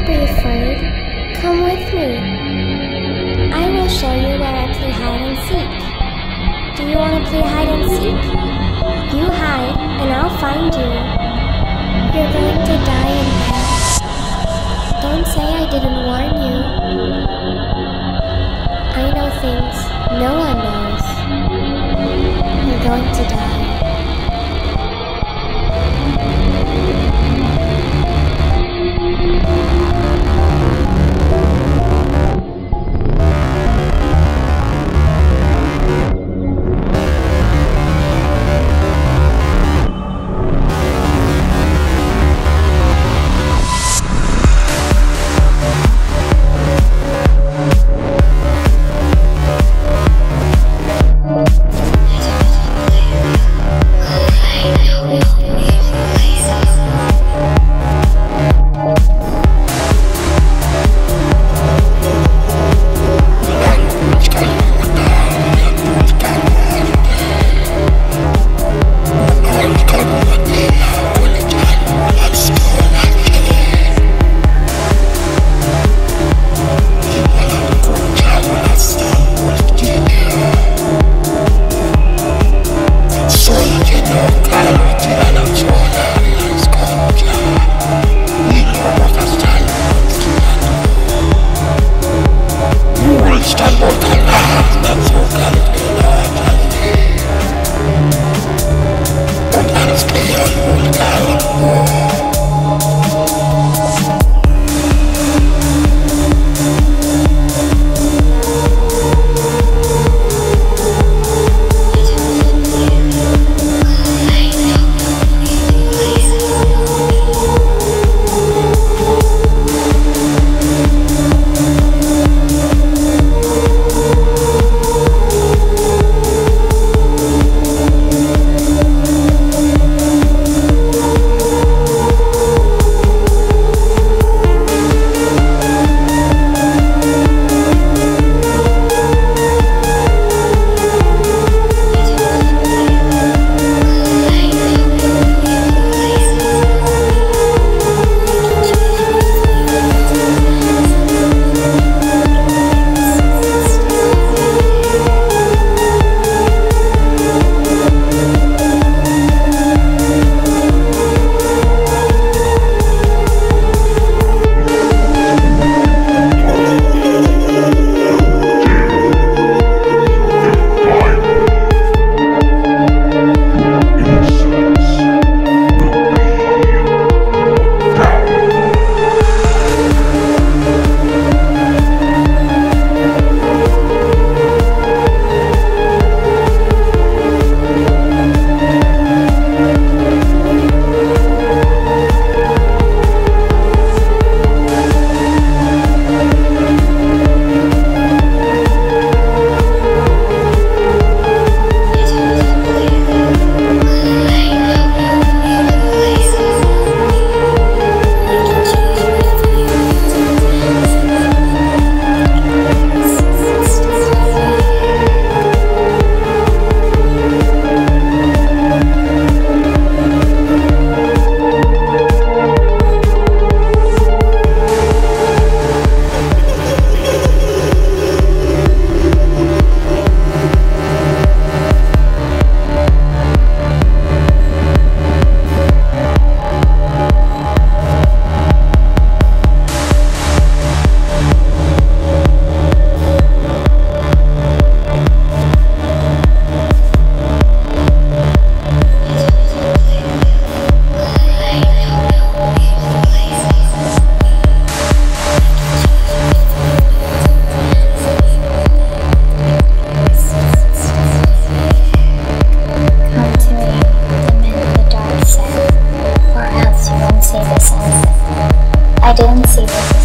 Don't be afraid. Come with me. I will show you where I play hide and seek. Do you want to play hide and seek? You hide, and I'll find you. You're going to die in hell. Don't say I didn't warn you. I know things no one knows. You're going to die. I didn't see this.